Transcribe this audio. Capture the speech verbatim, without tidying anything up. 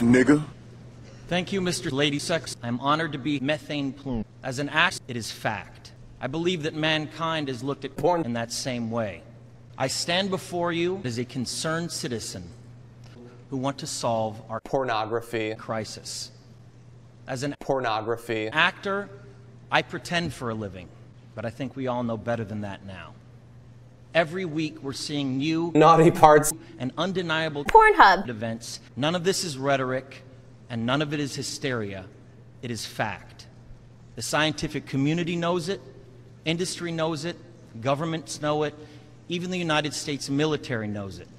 nigga. Thank you, Mister Lady Sex. I'm honored to be methane plume. As an act, it is fact. I believe that mankind is looked at porn in that same way. I stand before you as a concerned citizen who want to solve our pornography crisis. As an pornography actor, I pretend for a living, but I think we all know better than that now. Every week we're seeing new naughty parts and undeniable Pornhub events. None of this is rhetoric and none of it is hysteria. It is fact. The scientific community knows it, industry knows it, governments know it, even the United States military knows it.